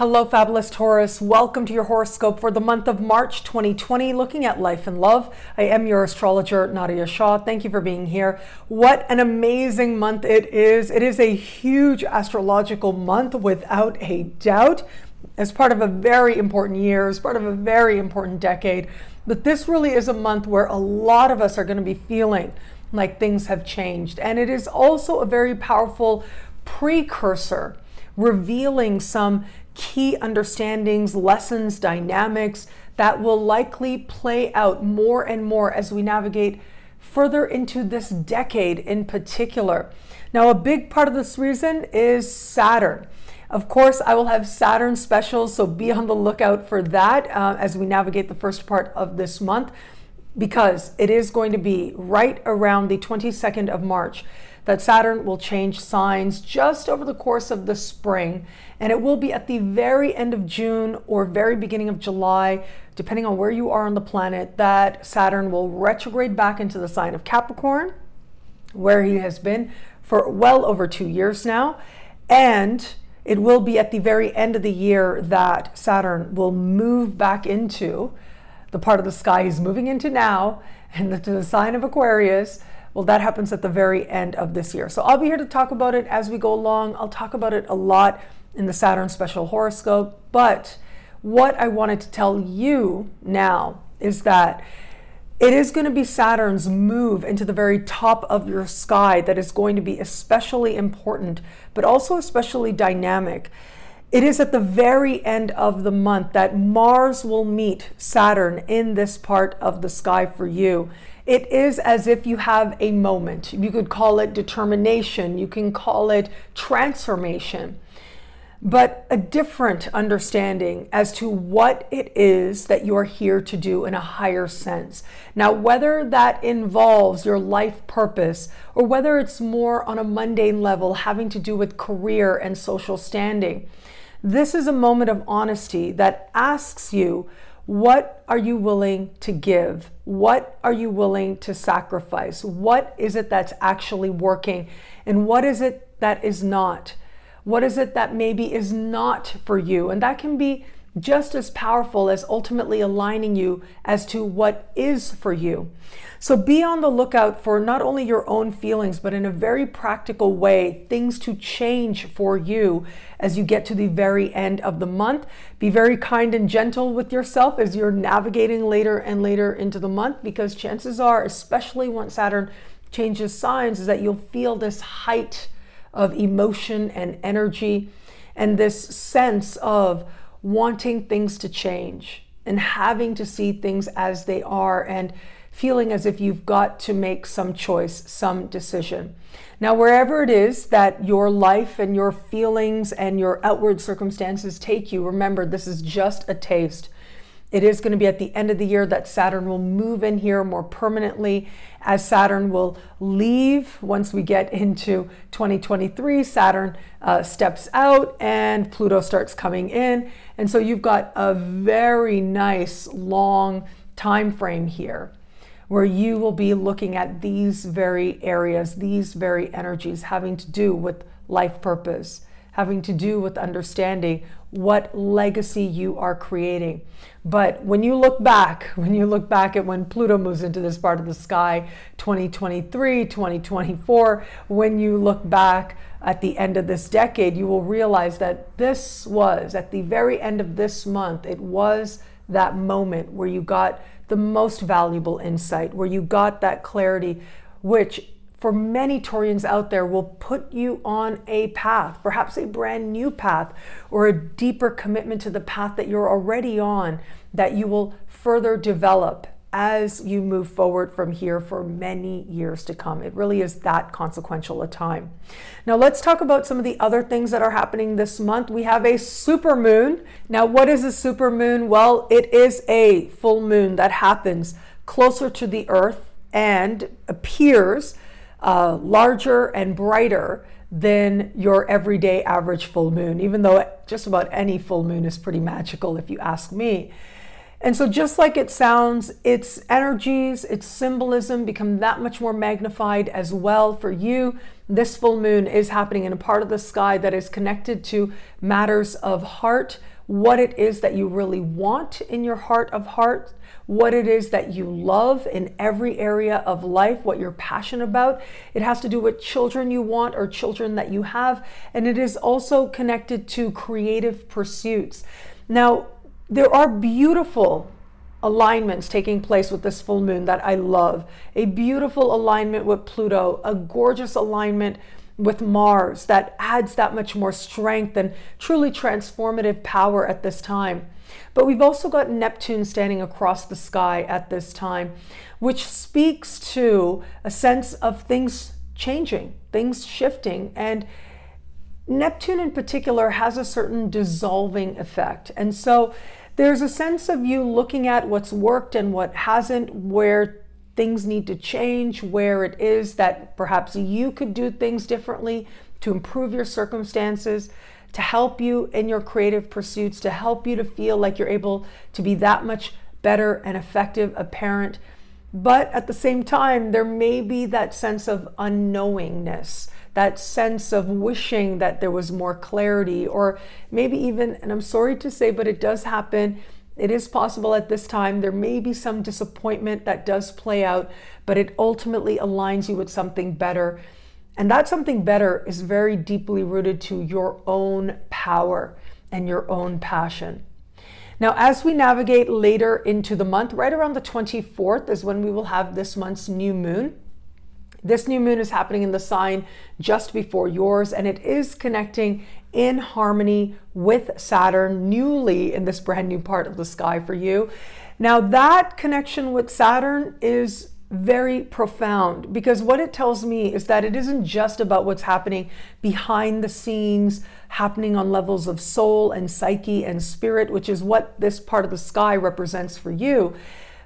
Hello, fabulous Taurus. Welcome to your horoscope for the month of March 2020, looking at life and love. I am your astrologer, Nadiya Shah. Thank you for being here. What an amazing month it is. It is a huge astrological month without a doubt. As part of a very important year, as part of a very important decade. But this really is a month where a lot of us are going to be feeling like things have changed. And it is also a very powerful precursor, revealing some key understandings, lessons, dynamics that will likely play out more and more as we navigate further into this decade in particular. Now, a big part of this reason is Saturn. Of course, I will have Saturn specials, so be on the lookout for that as we navigate the first part of this month, because it is going to be right around the 22nd of March that Saturn will change signs just over the course of the spring, and it will be at the very end of June or very beginning of July, depending on where you are on the planet, that Saturn will retrograde back into the sign of Capricorn, where he has been for well over 2 years now, and it will be at the very end of the year that Saturn will move back into the part of the sky he's moving into now, and to the sign of Aquarius. Well, that happens at the very end of this year. So I'll be here to talk about it as we go along. I'll talk about it a lot in the Saturn special horoscope. But what I wanted to tell you now is that it is going to be Saturn's move into the very top of your sky that is going to be especially important, but also especially dynamic. It is at the very end of the month that Mars will meet Saturn in this part of the sky for you. It is as if you have a moment. You could call it determination. You can call it transformation, but a different understanding as to what it is that you are here to do in a higher sense. Now, whether that involves your life purpose or whether it's more on a mundane level having to do with career and social standing, this is a moment of honesty that asks you, what are you willing to give? What are you willing to sacrifice? What is it that's actually working? And what is it that is not? What is it that maybe is not for you? And that can be just as powerful as ultimately aligning you as to what is for you. So be on the lookout for not only your own feelings, but in a very practical way, things to change for you as you get to the very end of the month. Be very kind and gentle with yourself as you're navigating later and later into the month, because chances are, especially once Saturn changes signs, is that you'll feel this height of emotion and energy and this sense of wanting things to change and having to see things as they are and feeling as if you've got to make some choice, some decision. Now, wherever it is that your life and your feelings and your outward circumstances take you, remember, this is just a taste. It is going to be at the end of the year that Saturn will move in here more permanently, as Saturn will leave. Once we get into 2023, Saturn steps out and Pluto starts coming in. And so you've got a very nice long time frame here where you will be looking at these very areas, these very energies having to do with life purpose, having to do with understanding what legacy you are creating. But when you look back at when Pluto moves into this part of the sky, 2023, 2024, when you look back at the end of this decade, you will realize that this was, at the very end of this month, it was that moment where you got the most valuable insight, where you got that clarity, which for many Taurians out there will put you on a path, perhaps a brand new path or a deeper commitment to the path that you're already on, that you will further develop as you move forward from here for many years to come. It really is that consequential a time. Now let's talk about some of the other things that are happening this month. We have a super moon. Now, what is a super moon? Well, it is a full moon that happens closer to the Earth and appears larger and brighter than your everyday average full moon, even though just about any full moon is pretty magical if you ask me. And so just like it sounds, its energies, its symbolism become that much more magnified as well for you. This full moon is happening in a part of the sky that is connected to matters of heart, what it is that you really want in your heart of hearts, what it is that you love in every area of life, what you're passionate about. It has to do with children you want or children that you have. And it is also connected to creative pursuits. Now, there are beautiful alignments taking place with this full moon that I love. A beautiful alignment with Pluto, a gorgeous alignment with Mars that adds that much more strength and truly transformative power at this time. But we've also got Neptune standing across the sky at this time, which speaks to a sense of things changing, things shifting. And Neptune in particular has a certain dissolving effect. And so there's a sense of you looking at what's worked and what hasn't, where things need to change, where it is that perhaps you could do things differently to improve your circumstances, to help you in your creative pursuits, to help you to feel like you're able to be that much better and effective a parent. But at the same time, there may be that sense of unknowingness, that sense of wishing that there was more clarity, or maybe even, and I'm sorry to say, but it does happen. It is possible at this time, there may be some disappointment that does play out, but it ultimately aligns you with something better. And that something better is very deeply rooted to your own power and your own passion. Now, as we navigate later into the month, right around the 24th is when we will have this month's new moon. This new moon is happening in the sign just before yours, and it is connecting in harmony with Saturn newly in this brand new part of the sky for you. Now, that connection with Saturn is very profound, because what it tells me is that it isn't just about what's happening behind the scenes, happening on levels of soul and psyche and spirit, which is what this part of the sky represents for you,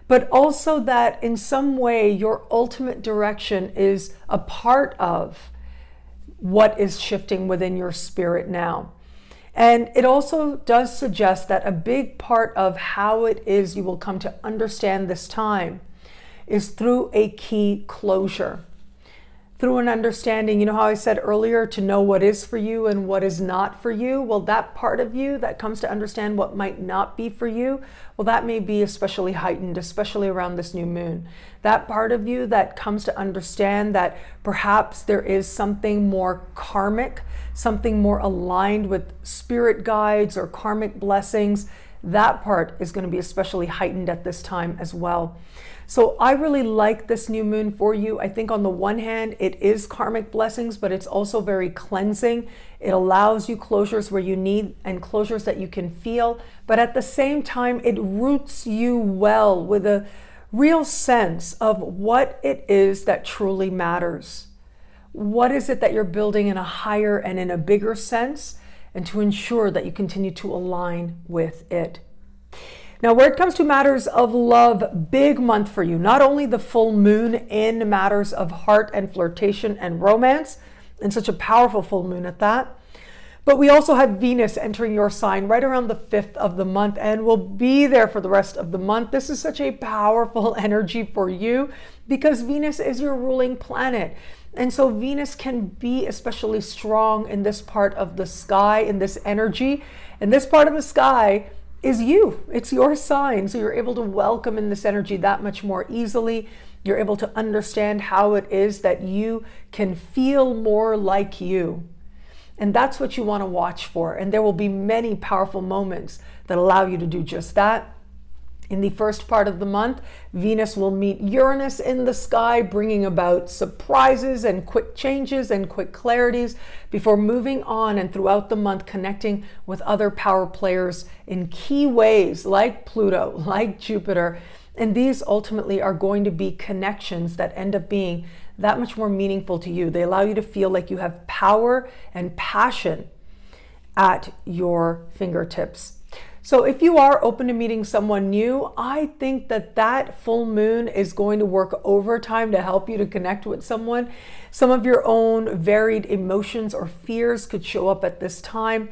but also that in some way your ultimate direction is a part of what is shifting within your spirit now. And it also does suggest that a big part of how it is you will come to understand this time is through a key closure, through an understanding. You know how I said earlier to know what is for you and what is not for you? Well, that part of you that comes to understand what might not be for you, well, that may be especially heightened, especially around this new moon. That part of you that comes to understand that perhaps there is something more karmic, something more aligned with spirit guides or karmic blessings, that part is going to be especially heightened at this time as well. So I really like this new moon for you. I think on the one hand, it is karmic blessings, but it's also very cleansing. It allows you closures where you need and closures that you can feel. But at the same time, it roots you well with a real sense of what it is that truly matters. What is it that you're building in a higher and in a bigger sense, and to ensure that you continue to align with it. Now, where it comes to matters of love, big month for you. Not only the full moon in matters of heart and flirtation and romance, and such a powerful full moon at that, but we also have Venus entering your sign right around the 5th of the month and will be there for the rest of the month. This is such a powerful energy for you because Venus is your ruling planet. And so Venus can be especially strong in this part of the sky, in this energy, in this part of the sky, is you. It's your sign. So you're able to welcome in this energy that much more easily. You're able to understand how it is that you can feel more like you. And that's what you want to watch for. And there will be many powerful moments that allow you to do just that. In the first part of the month, Venus will meet Uranus in the sky, bringing about surprises and quick changes and quick clarities before moving on and throughout the month, connecting with other power players in key ways like Pluto, like Jupiter. And these ultimately are going to be connections that end up being that much more meaningful to you. They allow you to feel like you have power and passion at your fingertips. So if you are open to meeting someone new, I think that that full moon is going to work overtime to help you to connect with someone. Some of your own varied emotions or fears could show up at this time.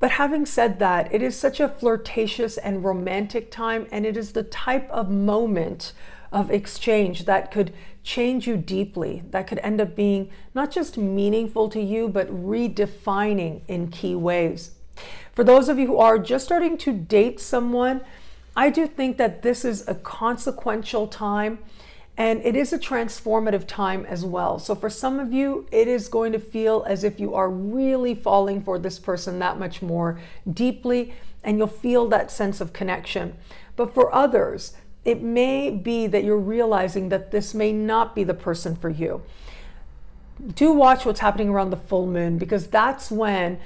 But having said that, it is such a flirtatious and romantic time, and it is the type of moment of exchange that could change you deeply, that could end up being not just meaningful to you, but redefining in key ways. For those of you who are just starting to date someone, I do think that this is a consequential time, and it is a transformative time as well. So for some of you, it is going to feel as if you are really falling for this person that much more deeply, and you'll feel that sense of connection. But for others, it may be that you're realizing that this may not be the person for you. Do watch what's happening around the full moon, because that's when,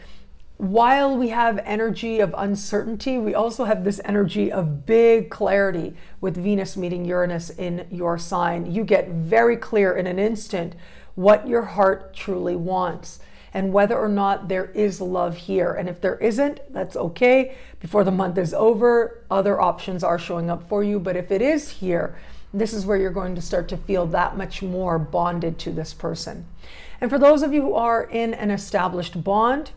while we have energy of uncertainty, we also have this energy of big clarity with Venus meeting Uranus in your sign. You get very clear in an instant what your heart truly wants and whether or not there is love here. And if there isn't, that's okay. Before the month is over, other options are showing up for you. But if it is here, this is where you're going to start to feel that much more bonded to this person. And for those of you who are in an established bond,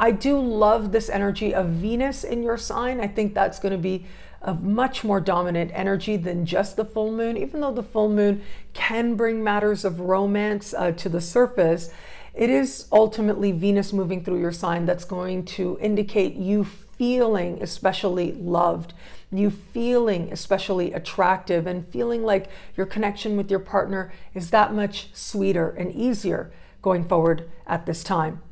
I do love this energy of Venus in your sign. I think that's going to be a much more dominant energy than just the full moon, even though the full moon can bring matters of romance to the surface. It is ultimately Venus moving through your sign that's going to indicate you feeling especially loved, you feeling especially attractive, and feeling like your connection with your partner is that much sweeter and easier going forward at this time.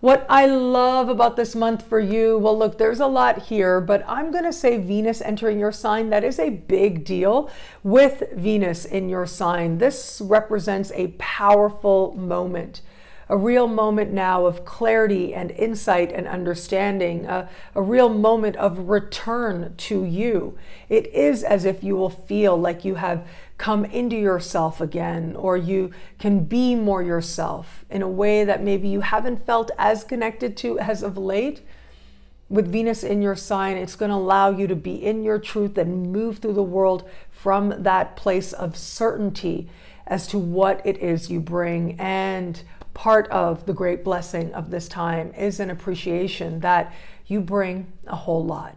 What I love about this month for you, well, look, there's a lot here, but I'm going to say Venus entering your sign, that is a big deal. With Venus in your sign, this represents a powerful moment, a real moment now of clarity and insight and understanding, a real moment of return to you. It is as if you will feel like you have come into yourself again, or you can be more yourself in a way that maybe you haven't felt as connected to as of late. With Venus in your sign, it's going to allow you to be in your truth and move through the world from that place of certainty as to what it is you bring. And part of the great blessing of this time is an appreciation that you bring a whole lot.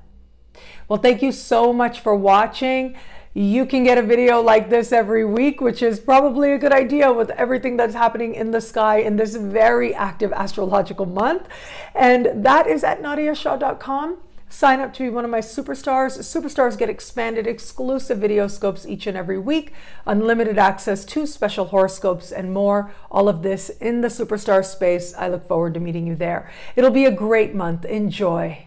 Well, thank you so much for watching. You can get a video like this every week, which is probably a good idea with everything that's happening in the sky in this very active astrological month. And that is at NadiyaShah.com. Sign up to be one of my superstars. Superstars get expanded exclusive video scopes each and every week, unlimited access to special horoscopes and more. All of this in the superstar space. I look forward to meeting you there. It'll be a great month. Enjoy.